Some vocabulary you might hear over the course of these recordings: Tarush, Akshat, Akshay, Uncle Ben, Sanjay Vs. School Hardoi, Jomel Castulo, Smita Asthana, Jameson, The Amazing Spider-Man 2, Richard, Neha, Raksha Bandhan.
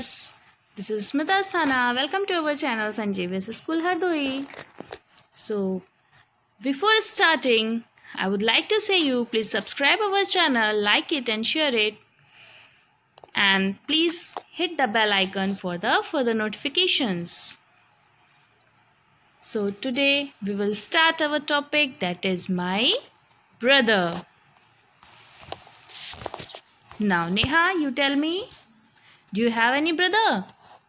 viewers, this is Smita Asthana. Welcome to our channel Sanjay Vs. School Hardoi. So, before starting, I would like to say you please subscribe our channel, like it and share it, and please hit the bell icon for the further notifications. So today we will start our topic, that is my brother. Now Neha, you tell me, do you have any brother?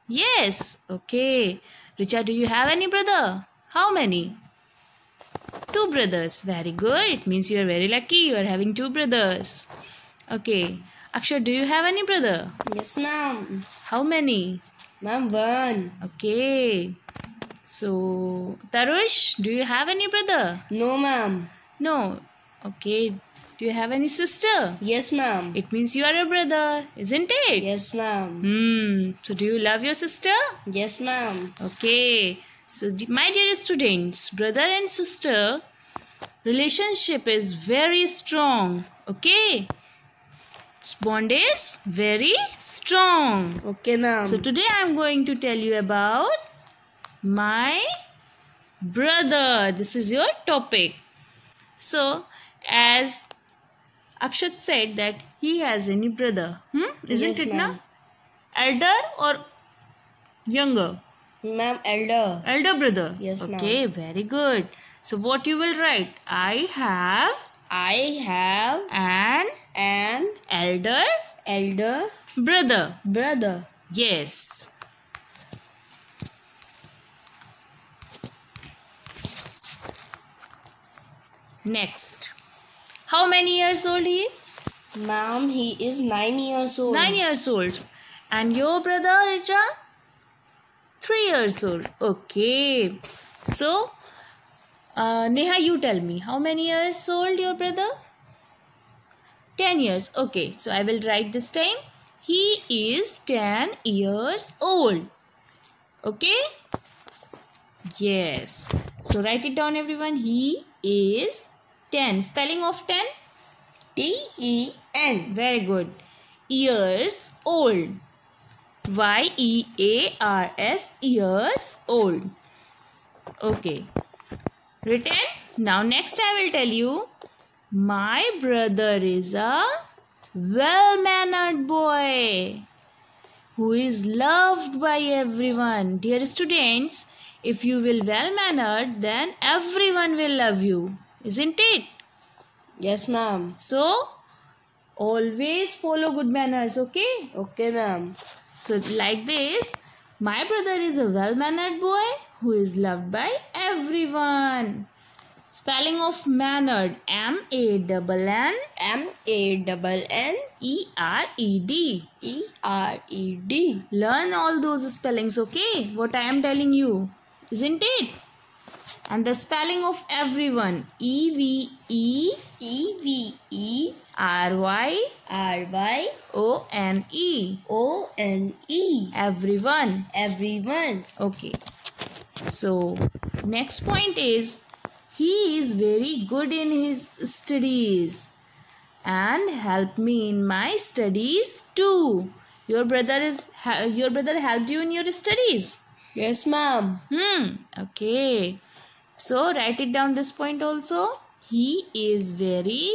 Yes. Okay. Richard, do you have any brother? How many? Two brothers. Very good. It means you are very lucky. You are having two brothers. Okay. Akshay, do you have any brother? Yes, ma'am. How many? Ma'am, one. Okay. So, Tarush, do you have any brother? No, ma'am. No. Okay. Do you have any sister? Yes, ma'am. It means you are a brother, isn't it? Yes, ma'am. So, do you love your sister? Yes, ma'am. Okay. So, my dear students, brother and sister relationship is very strong. Okay. Its bond is very strong. Okay, ma'am. So, today I am going to tell you about my brother. This is your topic. So, as Akshat said that he has any brother. Isn't it now? Elder or younger? Ma'am, elder. Elder brother. Yes, ma'am. Okay, very good. So what you will write? I have an elder brother. Brother. Yes. Next. How many years old he is? Ma'am, he is 9 years old. 9 years old. And your brother, Richard? 3 years old. Okay. So, Neha, you tell me. How many years old your brother? 10 years. Okay. So, I will write this time. He is 10 years old. Okay. Yes. So, write it down everyone. He is 10. Spelling of 10? T-E-N. Very good. Years old. Y-E-A-R-S. Years old. Okay. Written. Now next I will tell you. My brother is a well-mannered boy who is loved by everyone. Dear students, if you will well-mannered, then everyone will love you. Isn't it? Yes, ma'am. So, always follow good manners, okay? Okay, ma'am. So, like this, my brother is a well-mannered boy who is loved by everyone. Spelling of mannered. M-A-N-N. M-A-N-N-E-R-E-D. E-R-E-D. Learn all those spellings, okay? What I am telling you. Isn't it? And the spelling of everyone. E-V-E. E-V-E. R-Y. R-Y. O-N-E. O-N-E. Everyone. Everyone. Okay. So, next point is, he is very good in his studies and helped me in my studies too. Your brother helped you in your studies? Yes, ma'am. Okay. So, write it down this point also. He is very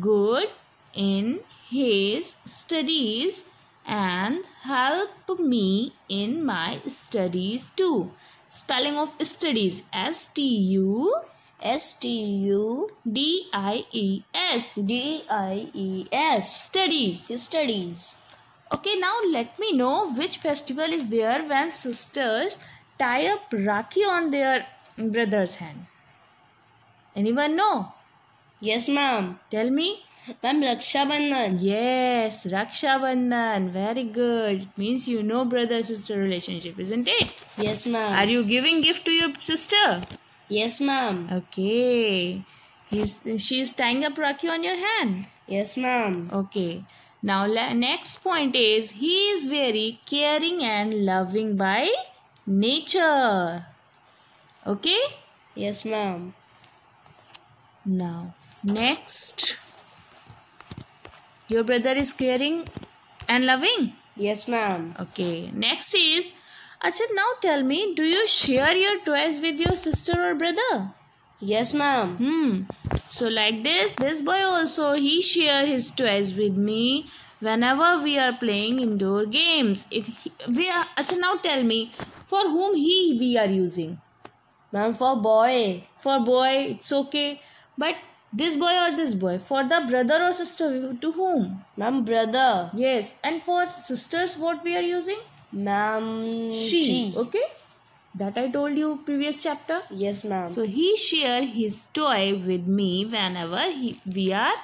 good in his studies and help me in my studies too. Spelling of studies. S-T-U-D-I-E-S. D-I-E-S. Studies. Studies. Okay, now let me know which festival is there when sisters tie up Rakhi on their brother's hand. Anyone know? Yes, ma'am. Tell me. Ma'am, Raksha Bandhan. Yes, Raksha Bandhan. Very good. It means you know brother-sister relationship, isn't it? Yes, ma'am. Are you giving gift to your sister? Yes, ma'am. Okay. She is tying up Rakhi on your hand? Yes, ma'am. Okay. Now, next point is, he is very caring and loving by nature. Okay? Yes, ma'am. Now, next. Your brother is caring and loving? Yes, ma'am. Okay. Next is, Akshat, now tell me, do you share your toys with your sister or brother? Yes, ma'am. So like this boy also, he shares his toys with me whenever we are playing indoor games. Akshat, now tell me, for whom we are using? Ma'am, for boy. For boy, it's okay. But this boy or this boy? For the brother or sister, to whom? Ma'am, brother. Yes. And for sisters, what we are using? Ma'am, she. Okay. That I told you previous chapter. Yes, ma'am. So he shares his toy with me whenever we are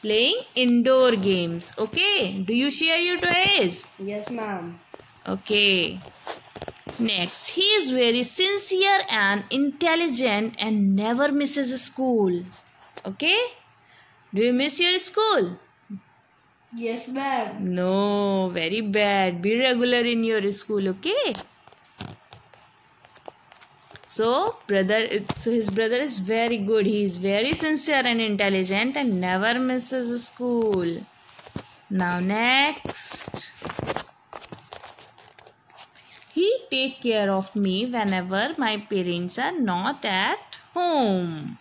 playing indoor games. Okay. Do you share your toys? Yes, ma'am. Okay. Next, he is very sincere and intelligent and never misses school. Okay? Do you miss your school? Yes, ma'am. No, very bad. Be regular in your school, okay? So his brother is very good. He is very sincere and intelligent and never misses school. Now next, he takes care of me whenever my parents are not at home.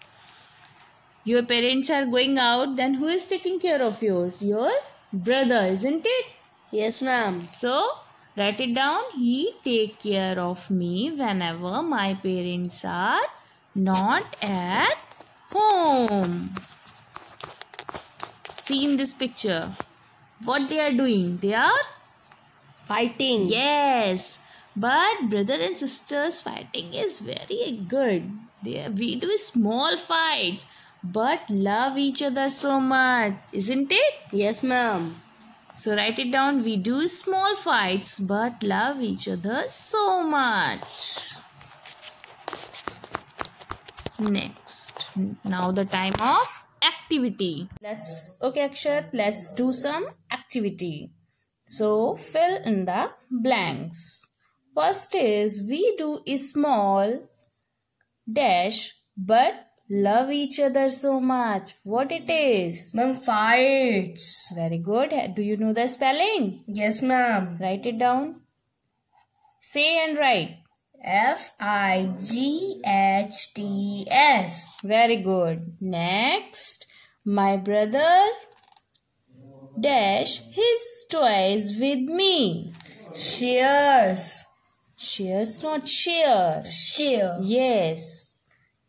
Your parents are going out, then who is taking care of yours? Your brother, isn't it? Yes, ma'am. So, write it down. He takes care of me whenever my parents are not at home. See in this picture, what they are doing? They are fighting. Yes. But brother and sisters fighting is very good. We do small fights, but love each other so much, isn't it? Yes, ma'am. So write it down. We do small fights, but love each other so much. Next. Now the time of activity. Okay, Akshat, let's do some activity. So fill in the blanks. First is, we do a small dash, but love each other so much. What it is? Ma'am, fights. Very good. Do you know the spelling? Yes, ma'am. Write it down. Say and write. Fights. Very good. Next, my brother dash his toys with me. Shares. Shares, not share. Share. Yes.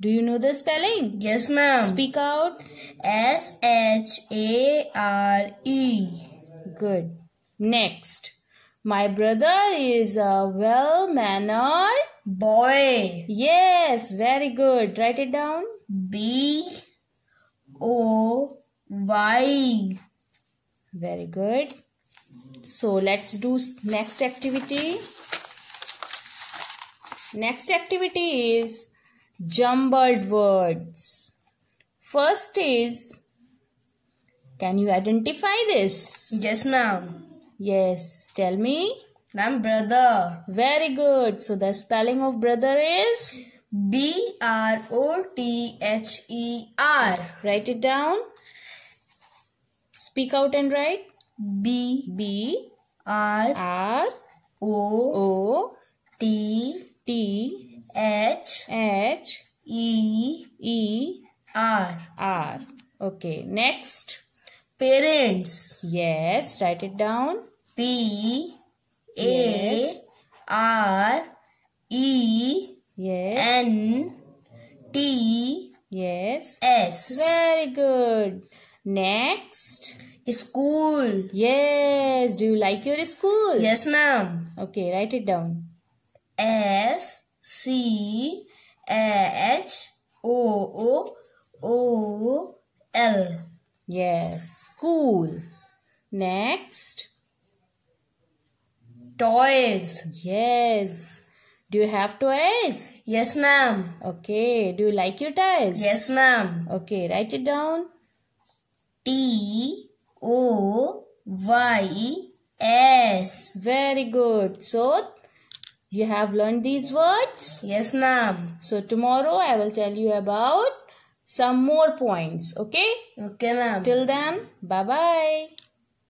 Do you know the spelling? Yes, ma'am. Speak out. S-H-A-R-E. Good. Next. My brother is a well-mannered boy. Yes, very good. Write it down. B-O-Y. Very good. So, let's do next activity. Next activity is jumbled words. First is, can you identify this? Yes, ma'am. Yes, tell me. Ma'am, brother. Very good. So the spelling of brother is B-R-O-T-H-E-R. Write it down. Speak out and write. B-R-O-T-H-E-R. Okay, next. Parents. Yes, write it down. P-A-R-E-N-T-S. Very good. Next. School. Yes. Do you like your school? Yes, ma'am. Okay, write it down. S-C-H-O-O-L. Yes, school. Next. Toys. Yes. Do you have toys? Yes, ma'am. Okay. Do you like your toys? Yes, ma'am. Okay. Write it down. T-O-Y-S. Very good. So, you have learned these words? Yes, ma'am. So, tomorrow I will tell you about some more points, okay? Okay, ma'am. Till then, bye-bye.